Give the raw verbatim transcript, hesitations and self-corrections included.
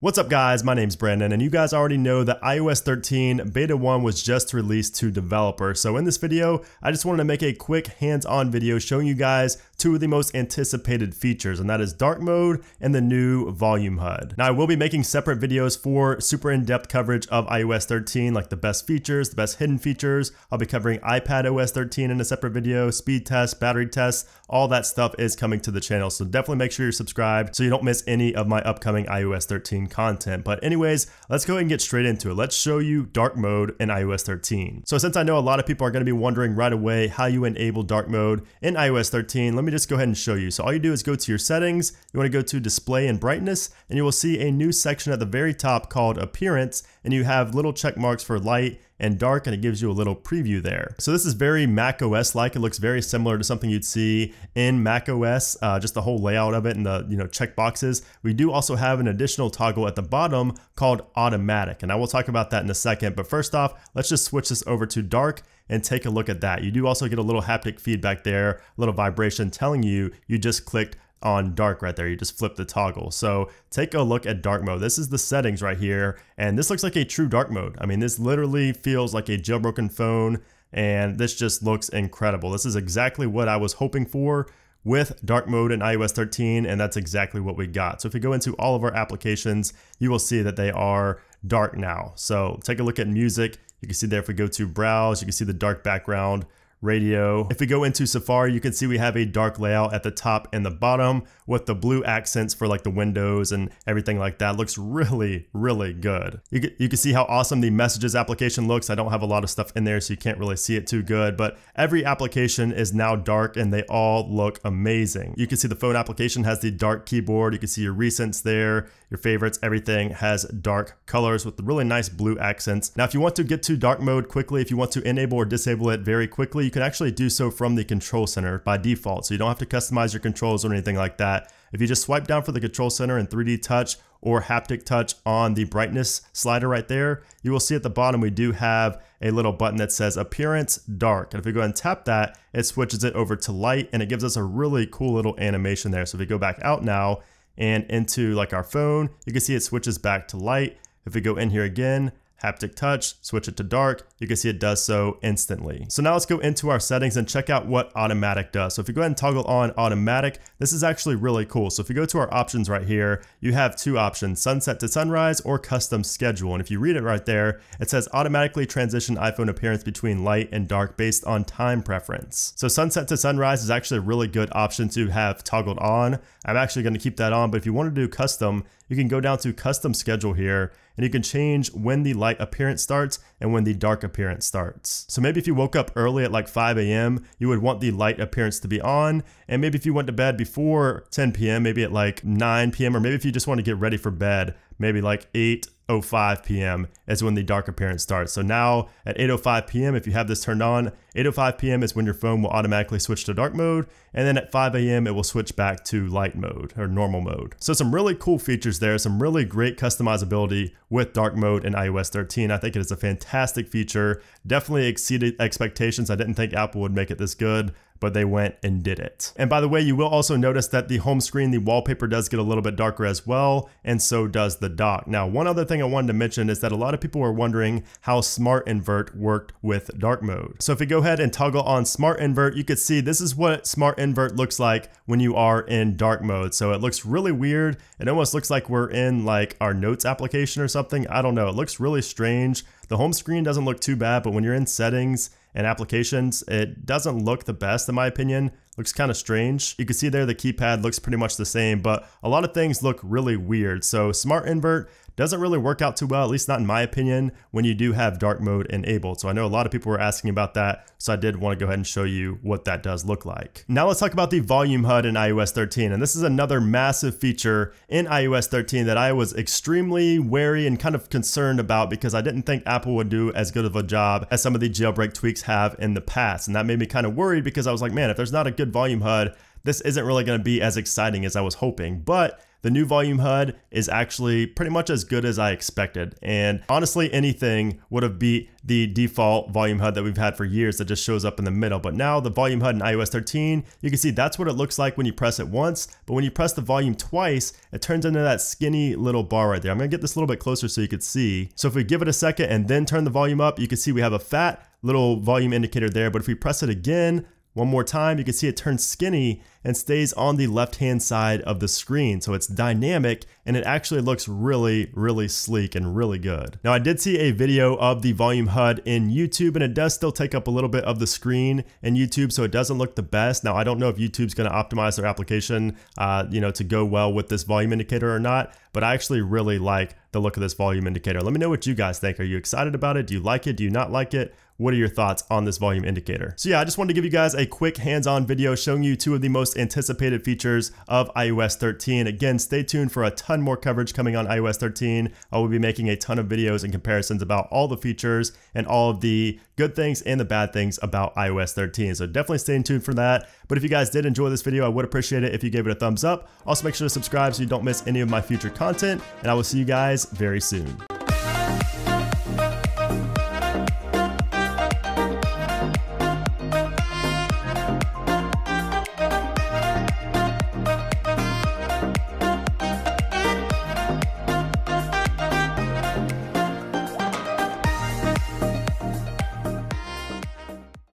What's up guys, my name's Brandon and you guys already know that i O S thirteen beta one was just released to developers. So in this video, I just wanted to make a quick hands-on video showing you guys two of the most anticipated features, and that is dark mode and the new volume H U D. Now I will be making separate videos for super in-depth coverage of i O S thirteen, like the best features, the best hidden features. I'll be covering iPad O S thirteen in a separate video, speed tests, battery tests, all that stuff is coming to the channel. So definitely make sure you're subscribed so you don't miss any of my upcoming i O S thirteen content. But anyways, let's go ahead and get straight into it. Let's show you dark mode in i O S thirteen. So since I know a lot of people are going to be wondering right away how you enable dark mode in i O S thirteen, let me just go ahead and show you. So all you do is go to your settings, you want to go to display and brightness, and you will see a new section at the very top called appearance, and you have little check marks for light and dark, and it gives you a little preview there. So this is very macOS like. It looks very similar to something you'd see in macOS, uh, just the whole layout of it and the you know check boxes. We do also have an additional toggle at the bottom called automatic, and I will talk about that in a second. But first off, let's just switch this over to dark and take a look at that. You do also get a little haptic feedback there, a little vibration telling you you just clicked on dark right there. You just flip the toggle. So take a look at dark mode. This is the settings right here. And this looks like a true dark mode. I mean, this literally feels like a jailbroken phone, and this just looks incredible. This is exactly what I was hoping for with dark mode in i O S thirteen, and that's exactly what we got. So if you go into all of our applications, you will see that they are dark now. So take a look at music. You can see there, if we go to browse, you can see the dark background, radio. If we go into Safari, you can see we have a dark layout at the top and the bottom with the blue accents for like the windows and everything like that. Looks really, really good. You can, you can see how awesome the messages application looks. I don't have a lot of stuff in there, so you can't really see it too good, but every application is now dark and they all look amazing. You can see the phone application has the dark keyboard. You can see your recents there, your favorites, everything has dark colors with really nice blue accents. Now, if you want to get to dark mode quickly, if you want to enable or disable it very quickly, you can actually do so from the control center by default. So you don't have to customize your controls or anything like that. If you just swipe down for the control center and three D touch or haptic touch on the brightness slider right there, you will see at the bottom we do have a little button that says appearance dark. And if we go ahead and tap that, it switches it over to light and it gives us a really cool little animation there. So if we go back out now and into like our phone, you can see it switches back to light. If we go in here again, haptic touch, switch it to dark, you can see it does so instantly. So now let's go into our settings and check out what automatic does. So if you go ahead and toggle on automatic, this is actually really cool. So if you go to our options right here, you have two options, sunset to sunrise or custom schedule. And if you read it right there, it says automatically transition iPhone appearance between light and dark based on time preference. So sunset to sunrise is actually a really good option to have toggled on. I'm actually going to keep that on, but if you want to do custom, you can go down to custom schedule here and you can change when the light appearance starts and when the dark appearance starts. So maybe if you woke up early at like five A M, you would want the light appearance to be on. And maybe if you went to bed before ten P M, maybe at like nine P M, or maybe if you just want to get ready for bed, maybe like eight oh five P M is when the dark appearance starts. So now at eight oh five P M, if you have this turned on, eight oh five P M is when your phone will automatically switch to dark mode. And then at five A M, it will switch back to light mode or normal mode. So some really cool features there, some really great customizability with dark mode in i O S thirteen. I think it is a fantastic feature. Definitely exceeded expectations. I didn't think Apple would make it this good, but they went and did it. And by the way, you will also notice that the home screen, the wallpaper does get a little bit darker as well, and so does the dock. Now, one other thing I wanted to mention is that a lot of people were wondering how Smart Invert worked with dark mode. So if we go ahead and toggle on Smart Invert, you could see this is what Smart Invert looks like when you are in dark mode. So it looks really weird. It almost looks like we're in like our notes application or something. I don't know, it looks really strange. The home screen doesn't look too bad, but when you're in settings and applications, it doesn't look the best in my opinion. Looks kind of strange. You can see there the keypad looks pretty much the same, but a lot of things look really weird. So Smart Invert doesn't really work out too well, at least not in my opinion, when you do have dark mode enabled. So I know a lot of people were asking about that, so I did want to go ahead and show you what that does look like. Now let's talk about the volume H U D in i O S thirteen. And this is another massive feature in i O S thirteen that I was extremely wary and kind of concerned about because I didn't think Apple would do as good of a job as some of the jailbreak tweaks have in the past. And that made me kind of worried because I was like, man, if there's not a good volume H U D, this isn't really going to be as exciting as I was hoping. But The new Volume H U D is actually pretty much as good as I expected. And honestly, anything would have beat the default Volume H U D that we've had for years that just shows up in the middle. But now the Volume H U D in i O S thirteen, you can see that's what it looks like when you press it once. But when you press the volume twice, it turns into that skinny little bar right there. I'm gonna get this a little bit closer so you could see. So if we give it a second and then turn the volume up, you can see we have a fat little volume indicator there. But if we press it again, one more time, you can see it turns skinny and stays on the left-hand side of the screen. So it's dynamic and it actually looks really, really sleek and really good. Now I did see a video of the Volume H U D in YouTube and it does still take up a little bit of the screen in YouTube, so it doesn't look the best. Now I don't know if YouTube's gonna optimize their application uh, you know, to go well with this volume indicator or not, but I actually really like the look of this volume indicator. Let me know what you guys think. Are you excited about it? Do you like it? Do you not like it? What are your thoughts on this volume indicator? So yeah, I just wanted to give you guys a quick hands-on video showing you two of the most anticipated features of i O S thirteen. Again, stay tuned for a ton more coverage coming on i O S thirteen. I will be making a ton of videos and comparisons about all the features and all of the good things and the bad things about i O S thirteen. So definitely stay tuned for that. But if you guys did enjoy this video, I would appreciate it if you gave it a thumbs up. Also make sure to subscribe so you don't miss any of my future content, and I will see you guys very soon.